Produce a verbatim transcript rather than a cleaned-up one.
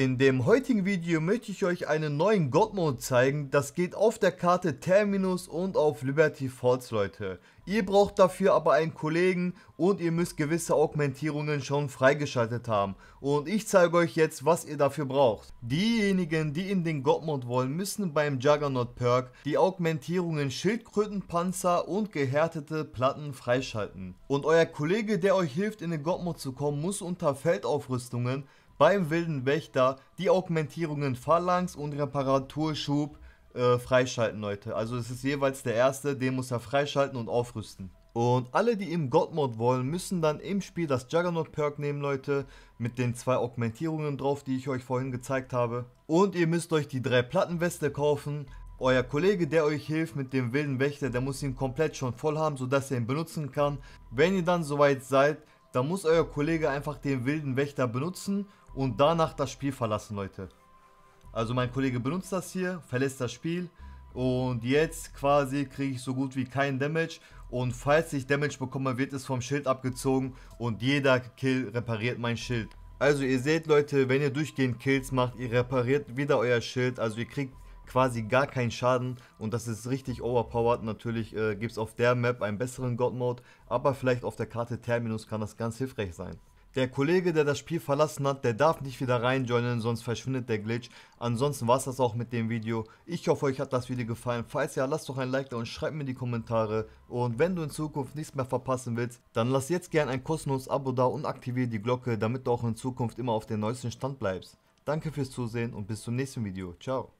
In dem heutigen Video möchte ich euch einen neuen Godmode zeigen. Das geht auf der Karte Terminus und auf Liberty Falls, Leute. Ihr braucht dafür aber einen Kollegen und ihr müsst gewisse Augmentierungen schon freigeschaltet haben. Und ich zeige euch jetzt, was ihr dafür braucht. Diejenigen, die in den Godmode wollen, müssen beim Juggernaut Perk die Augmentierungen Schildkrötenpanzer und gehärtete Platten freischalten. Und euer Kollege, der euch hilft, in den Godmode zu kommen, muss unter Feldaufrüstungen beim Wilden Wächter die Augmentierungen Phalanx und Reparaturschub äh, freischalten, Leute. Also es ist jeweils der erste, den muss er freischalten und aufrüsten. Und alle, die im Godmode wollen, müssen dann im Spiel das Juggernaut Perk nehmen, Leute. Mit den zwei Augmentierungen drauf, die ich euch vorhin gezeigt habe. Und ihr müsst euch die drei Plattenweste kaufen. Euer Kollege, der euch hilft mit dem Wilden Wächter, der muss ihn komplett schon voll haben, sodass er ihn benutzen kann. Wenn ihr dann soweit seid, dann muss euer Kollege einfach den Wilden Wächter benutzen und danach das Spiel verlassen, Leute. Also mein Kollege benutzt das hier, verlässt das Spiel und jetzt quasi kriege ich so gut wie keinen Damage. Und falls ich Damage bekomme, wird es vom Schild abgezogen und jeder Kill repariert mein Schild. Also ihr seht, Leute, wenn ihr durchgehend Kills macht, ihr repariert wieder euer Schild. Also ihr kriegt quasi gar keinen Schaden und das ist richtig overpowered. Natürlich äh, gibt es auf der Map einen besseren Godmode, aber vielleicht auf der Karte Terminus kann das ganz hilfreich sein. Der Kollege, der das Spiel verlassen hat, der darf nicht wieder reinjoinen, sonst verschwindet der Glitch. Ansonsten war es das auch mit dem Video. Ich hoffe, euch hat das Video gefallen. Falls ja, lasst doch ein Like da und schreibt mir in die Kommentare. Und wenn du in Zukunft nichts mehr verpassen willst, dann lass jetzt gerne ein kostenloses Abo da und aktiviere die Glocke, damit du auch in Zukunft immer auf dem neuesten Stand bleibst. Danke fürs Zusehen und bis zum nächsten Video. Ciao.